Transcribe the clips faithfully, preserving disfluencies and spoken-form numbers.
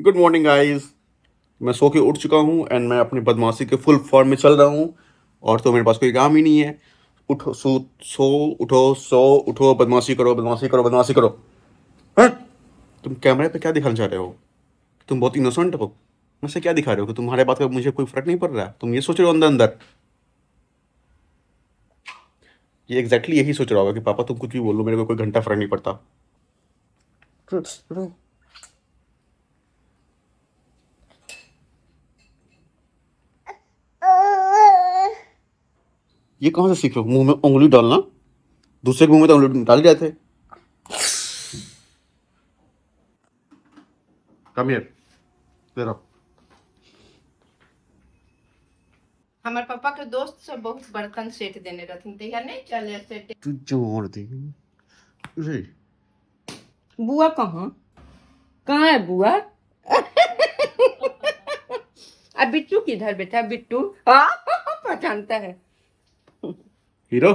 Good morning guys, मैं सो के उठ चुका हूँ एंड मैं अपनी बदमाशी के फुल फॉर्म में चल रहा हूँ और तो मेरे पास कोई काम ही नहीं है। उठो सो सो उठो सो उठो, बदमाशी करो बदमाशी करो बदमाशी करो। हाँ, तुम कैमरे पे क्या दिखाना चाह रहे हो? तुम बहुत इनोसेंट हो। मुझसे क्या दिखा रहे हो कि तुम्हारे बात का मुझे कोई फर्क नहीं पड़ रहा? तुम ये सोच रहे हो अंदर अंदर, ये एग्जैक्टली यही सोच रहा होगा कि पापा तुम कुछ भी बोलो मेरे को कोई घंटा फर्क नहीं पड़ता। ये कहाँ से सीख रहे हो मुंह में उंगली डालना? दूसरे के मुंह में तो उंगली डाल गए थे। कम हियर, इधर आओ। हमारे पापा के दोस्त सब बहुत बर्तन सेट देने रहते थे, यार नहीं चले सेट तू जोड़ दे। अरे बुआ कहाँ कहाँ है बुआ? अब बिट्टू किधर बैठा? बिट्टू हाँ पहचानता है हीरो।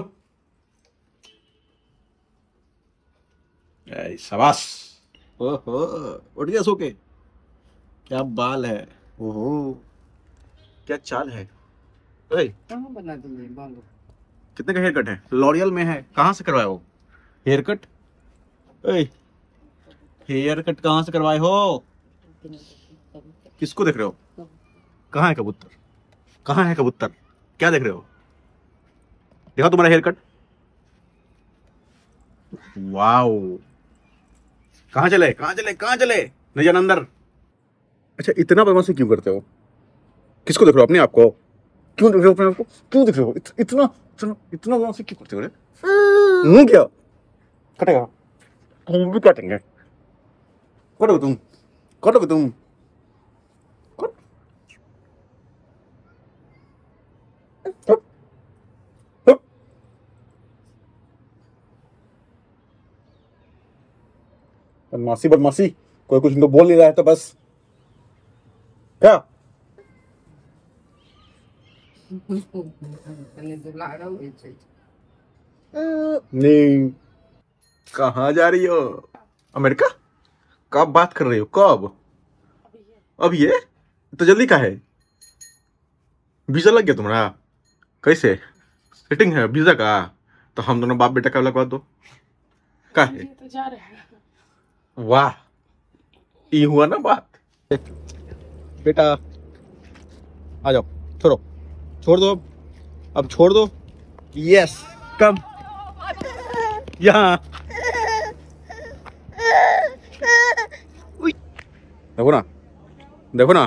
शाबाश, ओहो उठ गया सो के। क्या बाल है, ओहो क्या चाल है। कहाँ बना दिए बाल? कितने का हेयर कट है? लॉरियल में है। कहाँ से करवाए हो हेयर कट? हेयर कट कहाँ से करवाए हो? किसको देख रहे हो? कहाँ है कबूतर? कहाँ है कबूतर? क्या देख रहे हो? देखो तुम्हारा हेयर कट। वाओ, कहाँ चले कहाँ चले कहाँ चले? नहीं जाना अंदर। अच्छा, इतना बदमाशी क्यों करते हो? किसको देख रहे हो? अपने आप को क्यों देख रहे हो? अपने आप को क्यों देख रहे हो? इत, इतना इतना इतना बदमाशी क्यों करते हो? मुंह क्या कटेगा? तुम भी काटेंगे। कटो तुम कटो तुम बदमाशी बदमाशी। कोई कुछ इनको बोल नहीं रहा है तो बस क्या नहीं। कहाँ जा रही हो? अमेरिका? कब बात कर रही हो? कब? अब ये तो जल्दी का है। वीजा लग गया तुम्हारा? कैसे सेटिंग है वीजा का? तो हम दोनों बाप बेटा का लगवा दो। का है तो जा रहे हैं। वाह, ये हुआ ना बात। बेटा आ जाओ, छोड़ो छोड़ दो अब, छोड़ दो। यस कम यहाँ देखो ना, देखो ना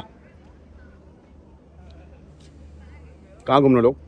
कहाँ घूमने लोग।